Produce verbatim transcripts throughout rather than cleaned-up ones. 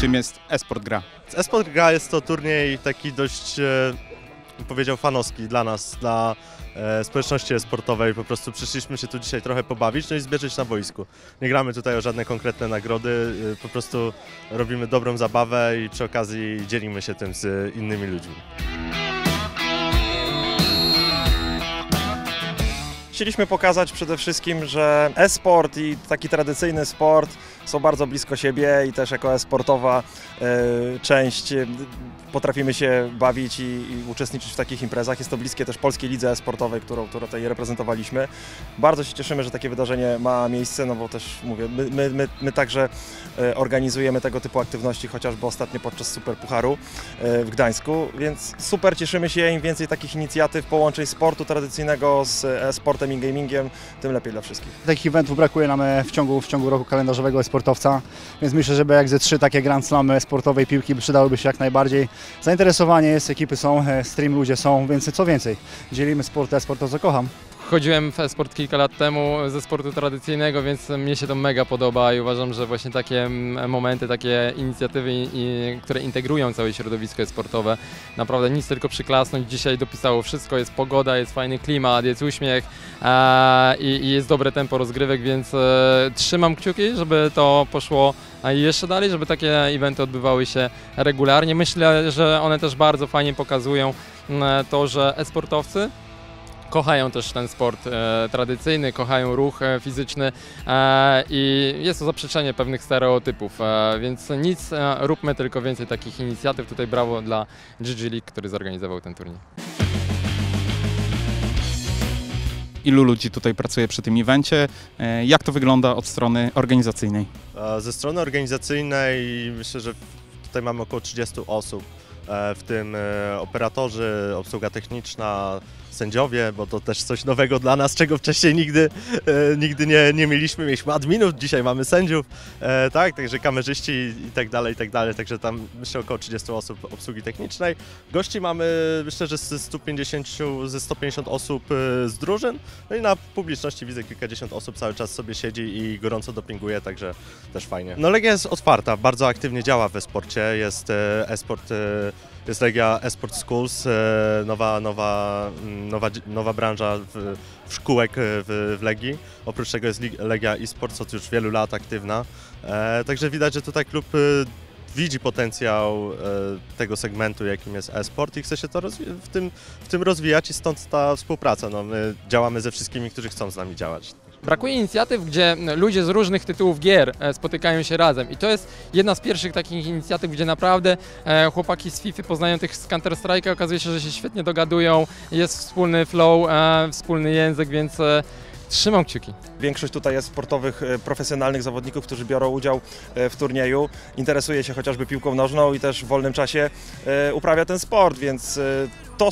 Czym jest eSport Gra? eSport Gra jest to turniej taki dość, bym powiedział, fanowski dla nas, dla społeczności e-sportowej. Po prostu przyszliśmy się tu dzisiaj trochę pobawić, no i zbierzeć na boisku. Nie gramy tutaj o żadne konkretne nagrody, po prostu robimy dobrą zabawę i przy okazji dzielimy się tym z innymi ludźmi. Chcieliśmy pokazać przede wszystkim, że e-sport i taki tradycyjny sport są bardzo blisko siebie i też jako e-sportowa część potrafimy się bawić i, i uczestniczyć w takich imprezach. Jest to bliskie też Polskiej Lidze Esportowej, którą, którą tutaj reprezentowaliśmy. Bardzo się cieszymy, że takie wydarzenie ma miejsce, no bo też mówię, my, my, my, my także organizujemy tego typu aktywności, chociażby ostatnio podczas Super Pucharu w Gdańsku, więc super cieszymy się, im więcej takich inicjatyw, połączeń sportu tradycyjnego z e-sportem i gamingiem, tym lepiej dla wszystkich. Takich eventów brakuje nam w ciągu, w ciągu roku kalendarzowego e-sportowca, więc myślę, że jak ze trzy takie Grand Slamy sportowej piłki przydałyby się jak najbardziej. Zainteresowanie jest, ekipy są, streamy ludzie są, więc co więcej, dzielimy sport, e-sport, to co kocham. Chodziłem w e-sport kilka lat temu ze sportu tradycyjnego, więc mnie się to mega podoba i uważam, że właśnie takie momenty, takie inicjatywy, które integrują całe środowisko e-sportowe, naprawdę nic tylko przyklasnąć, dzisiaj dopisało wszystko, jest pogoda, jest fajny klimat, jest uśmiech i jest dobre tempo rozgrywek, więc trzymam kciuki, żeby to poszło jeszcze dalej, żeby takie eventy odbywały się regularnie. Myślę, że one też bardzo fajnie pokazują to, że e-sportowcy kochają też ten sport e, tradycyjny, kochają ruch e, fizyczny e, i jest to zaprzeczenie pewnych stereotypów, e, więc nic, e, róbmy tylko więcej takich inicjatyw. Tutaj brawo dla G G League, który zorganizował ten turniej. Ilu ludzi tutaj pracuje przy tym evencie? E, jak to wygląda od strony organizacyjnej? E, ze strony organizacyjnej myślę, że tutaj mamy około trzydziestu osób, e, w tym e, operatorzy, obsługa techniczna, sędziowie, bo to też coś nowego dla nas, czego wcześniej nigdy, e, nigdy nie, nie mieliśmy. Mieliśmy adminów, dzisiaj mamy sędziów, e, tak, także kamerzyści i tak dalej, i tak dalej. Także tam myślę około trzydziestu osób obsługi technicznej. Gości mamy myślę, że ze stu pięćdziesięciu, ze stu pięćdziesięciu osób e, z drużyn. No i na publiczności widzę kilkadziesiąt osób cały czas sobie siedzi i gorąco dopinguje, także też fajnie. No Legia jest otwarta, bardzo aktywnie działa w e-sporcie, jest e-sport, e, jest Legia Esport Schools, e, nowa, nowa Nowa, nowa branża w, w szkółek w, w Legii. Oprócz tego jest Legia eSports, od już wielu lat aktywna. E, także widać, że tutaj klub e, widzi potencjał e, tego segmentu, jakim jest e-sport i chce się to w tym, w tym rozwijać i stąd ta współpraca. No, my działamy ze wszystkimi, którzy chcą z nami działać. Brakuje inicjatyw, gdzie ludzie z różnych tytułów gier spotykają się razem i to jest jedna z pierwszych takich inicjatyw, gdzie naprawdę chłopaki z FIFA poznają tych z Counter-Strike'a, okazuje się, że się świetnie dogadują, jest wspólny flow, wspólny język, więc trzymam kciuki. Większość tutaj jest sportowych, profesjonalnych zawodników, którzy biorą udział w turnieju, interesuje się chociażby piłką nożną i też w wolnym czasie uprawia ten sport, więc to...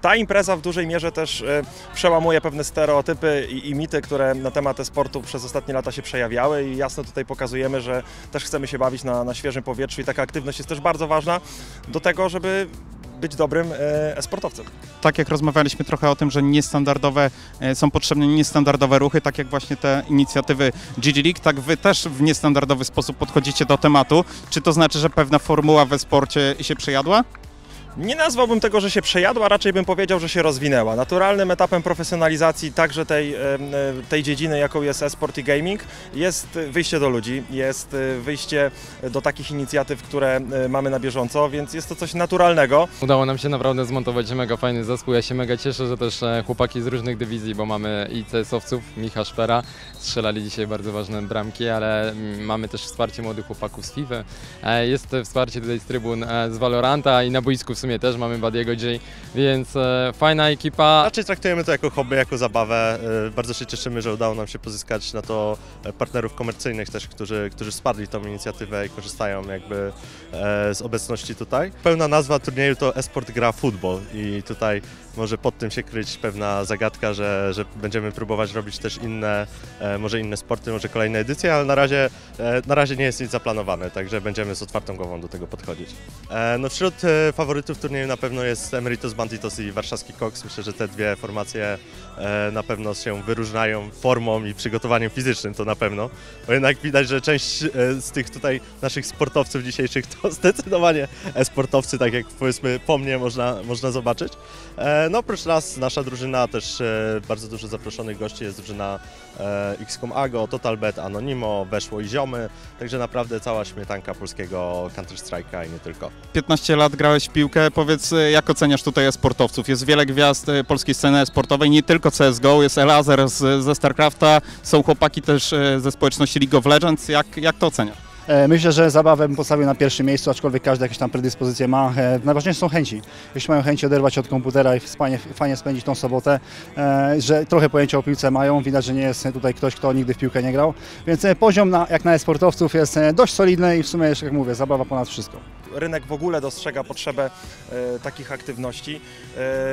Ta impreza w dużej mierze też przełamuje pewne stereotypy i, i mity, które na temat e-sportu przez ostatnie lata się przejawiały i jasno tutaj pokazujemy, że też chcemy się bawić na, na świeżym powietrzu i taka aktywność jest też bardzo ważna do tego, żeby być dobrym e-sportowcem. Tak jak rozmawialiśmy trochę o tym, że niestandardowe e, są potrzebne niestandardowe ruchy, tak jak właśnie te inicjatywy G G League, tak wy też w niestandardowy sposób podchodzicie do tematu. Czy to znaczy, że pewna formuła we sporcie się przejadła? Nie nazwałbym tego, że się przejadła, raczej bym powiedział, że się rozwinęła. Naturalnym etapem profesjonalizacji także tej, tej dziedziny, jaką jest e-sport i gaming, jest wyjście do ludzi, jest wyjście do takich inicjatyw, które mamy na bieżąco, więc jest to coś naturalnego. Udało nam się naprawdę zmontować mega fajny zespół. Ja się mega cieszę, że też chłopaki z różnych dywizji, bo mamy i C S-owców, Michał Szpera, strzelali dzisiaj bardzo ważne bramki, ale mamy też wsparcie młodych chłopaków z FIFA. Jest wsparcie tutaj z trybun z Valoranta i na boisku w sumie też mamy Badiego G, więc e, fajna ekipa. Raczej traktujemy to jako hobby, jako zabawę. E, bardzo się cieszymy, że udało nam się pozyskać na to partnerów komercyjnych też, którzy, którzy wsparli tą inicjatywę i korzystają jakby e, z obecności tutaj. Pełna nazwa turnieju to e-sport gra futbol i tutaj może pod tym się kryć pewna zagadka, że, że będziemy próbować robić też inne, e, może inne sporty, może kolejne edycje, ale na razie, e, na razie nie jest nic zaplanowane, także będziemy z otwartą głową do tego podchodzić. E, no wśród e, faworytów faworytów turnieju na pewno jest Emeritus Banditos i warszawski Cox. Myślę, że te dwie formacje e, na pewno się wyróżniają formą i przygotowaniem fizycznym, to na pewno. Bo jednak widać, że część e, z tych tutaj naszych sportowców dzisiejszych to zdecydowanie e-sportowcy, tak jak powiedzmy po mnie można, można zobaczyć. E, no oprócz nas, nasza drużyna, też e, bardzo dużo zaproszonych gości, jest drużyna e, iks com A G O, TotalBet, Anonimo, Weszło i Ziomy. Także naprawdę cała śmietanka polskiego Counter-Strike'a i nie tylko. piętnaście lat grałeś w piłkę, powiedz, jak oceniasz tutaj e-sportowców? Jest wiele gwiazd polskiej sceny e-sportowej, nie tylko C S G O, jest Elazer z, ze StarCrafta, są chłopaki też ze społeczności League of Legends, jak, jak to oceniasz? Myślę, że zabawę bym postawił na pierwszym miejscu, aczkolwiek każdy jakieś tam predyspozycje ma. Najważniejsze są chęci. Jeśli mają chęci oderwać się od komputera i fajnie, fajnie spędzić tą sobotę, że trochę pojęcia o piłce mają, widać, że nie jest tutaj ktoś, kto nigdy w piłkę nie grał. Więc poziom na, jak na e-sportowców jest dość solidny i w sumie, jak mówię, zabawa ponad wszystko. Rynek w ogóle dostrzega potrzebę e, takich aktywności,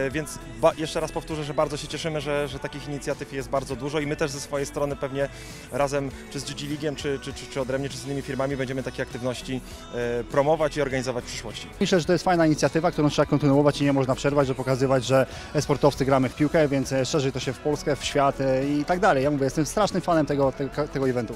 e, więc ba, jeszcze raz powtórzę, że bardzo się cieszymy, że, że takich inicjatyw jest bardzo dużo i my też ze swojej strony pewnie razem czy z G G League'iem, czy, czy, czy, czy ode mnie, czy z innymi firmami będziemy takie aktywności e, promować i organizować w przyszłości. Myślę, że to jest fajna inicjatywa, którą trzeba kontynuować i nie można przerwać, że pokazywać, że e-sportowcy gramy w piłkę, więc szerzej to się w Polskę, w świat e, i tak dalej. Ja mówię, jestem strasznym fanem tego, te, tego eventu.